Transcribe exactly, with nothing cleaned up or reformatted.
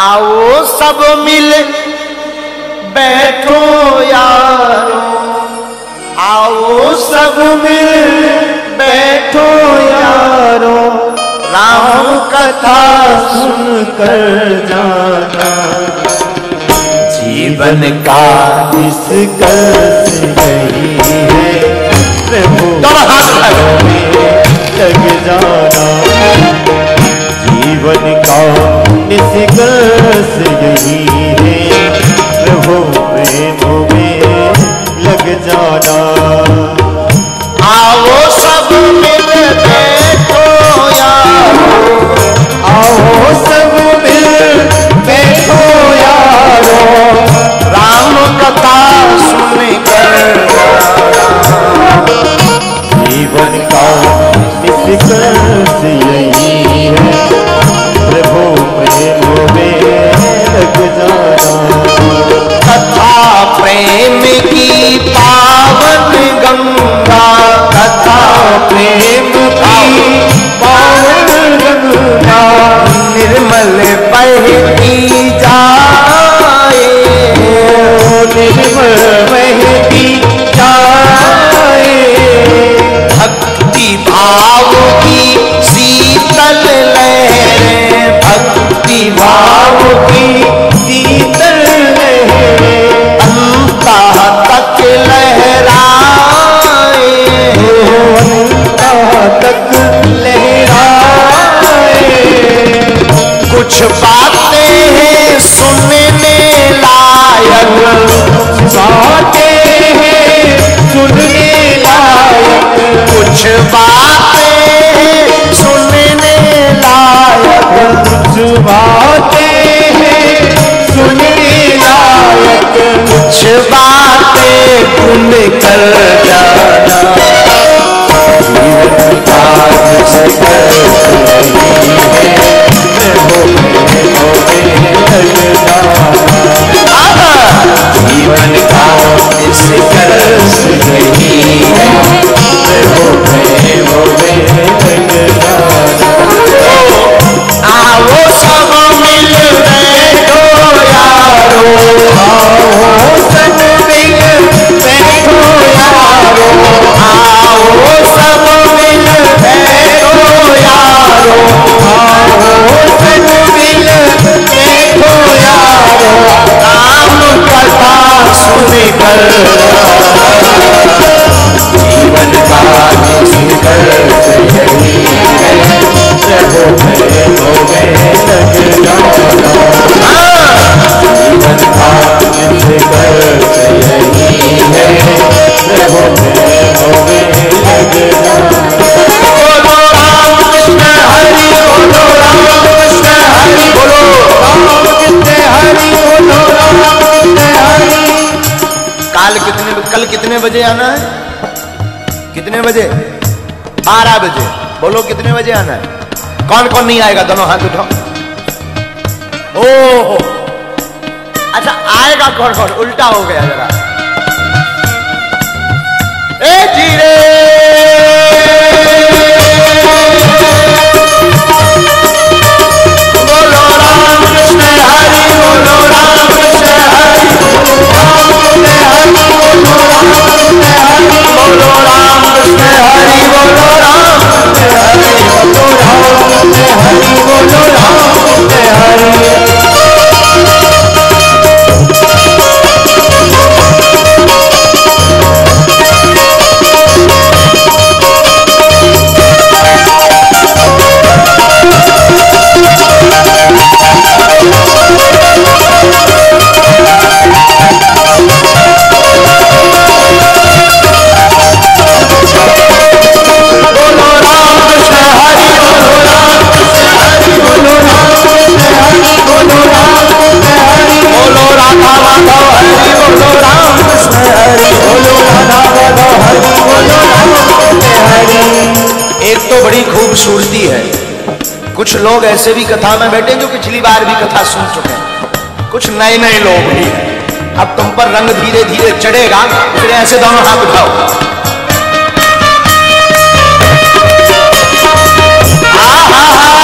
आओ सब मिल बैठो यारो, आओ सब मिल बैठो यारो, राम कथा सुन कर जाना। जीवन का निष्कर्ष यही है, प्रभु चरणों में लग जाना। जीवन का निष्कर्ष यही है, प्रभु प्रेम में लग जाना। आओ सब मिल बैठो यारो, आओ सब मिल बैठो यारो, राम कथा सुन कर जाना। जीवन का निष्कर्ष यही है, प्रभु प्रेम में लग जाना। कथा प्रेम की पावन गंगा, कथा प्रेम की पावन गंगा, निर्मल बहती जाए, निर्मल बहती जाए। भक्ति भाव की शीतल लहरें, भक्ति भाव की शीतल कुछ बातें हैं सुनने लायक, बातें हैं सुनने लायक, कुछ बातें हैं सुनने लायक, कुछ बातें हैं सुनने लायक, कुछ बातें सुन कर जाना। जीवन का निष्कर्ष यही है, प्रभु प्रेम में लग जाना। जीवन का निष्कर्ष यही है, प्रभु प्रेम में लग जाना। आओ सब मिल बैठो यारो, आओ सब मिल बैठो यारो, आओ सब मिल बैठो यारो, सुने कर जीवन का निष्कर्ष यही है, प्रभु प्रेम में लग जाना। जीवन का निष्कर्ष यही है, प्रभु प्रेम में लग जाना। बोलो राम कृष्ण हरि, बोलो राम कृष्ण हरि, बोलो राम कृष्ण हरि, बोलो राम कृष्ण हरि। कल कितने कल कितने बजे आना है? कितने बजे? बारह बजे। बोलो कितने बजे आना है? कौन कौन नहीं आएगा? दोनों हाथ उठाओ। ओहो, अच्छा आएगा कौन कौन? उल्टा हो गया जरा। ए जी रे, बोलो राम कृष्ण हरि, बोलो राम कृष्ण हरि, राम कृष्ण हरि, बोलो राम कृष्ण हरि, बोलो राम कृष्ण हरि, बोलो राम कृष्ण हरि, बोलो राम कृष्ण हरि, बोलो राम कृष्ण हरि। एक तो बड़ी खूबसूरती है, कुछ लोग ऐसे भी कथा में बैठे जो पिछली बार भी कथा सुन चुके हैं, कुछ नए नए लोग भी। अब तुम पर रंग धीरे धीरे चढ़ेगा, फिर ऐसे दोनों हाथ उठाओ। हा हा हा